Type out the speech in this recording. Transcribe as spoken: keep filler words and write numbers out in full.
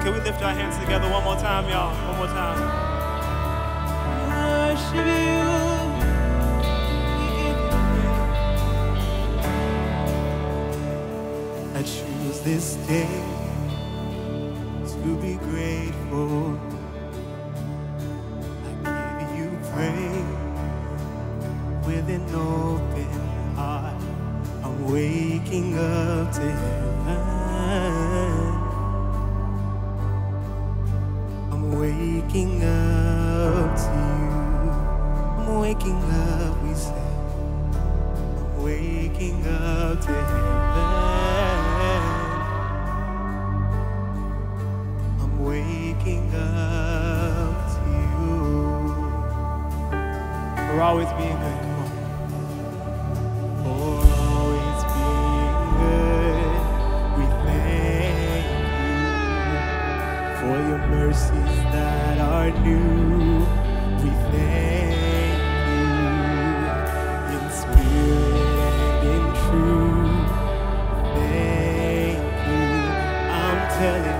Can we lift our hands together one more time, y'all? One more time. Worship you. I choose this day to be grateful. I give you praise with an open heart. I'm waking up to heaven. I'm waking up to you. I'm waking up, we say. I'm waking up to heaven. I'm waking up to you. We're always being good. Come on. We're always being good. We thank you for your mercy. That are new, we thank you in spirit and in truth. Thank you, I'm telling you.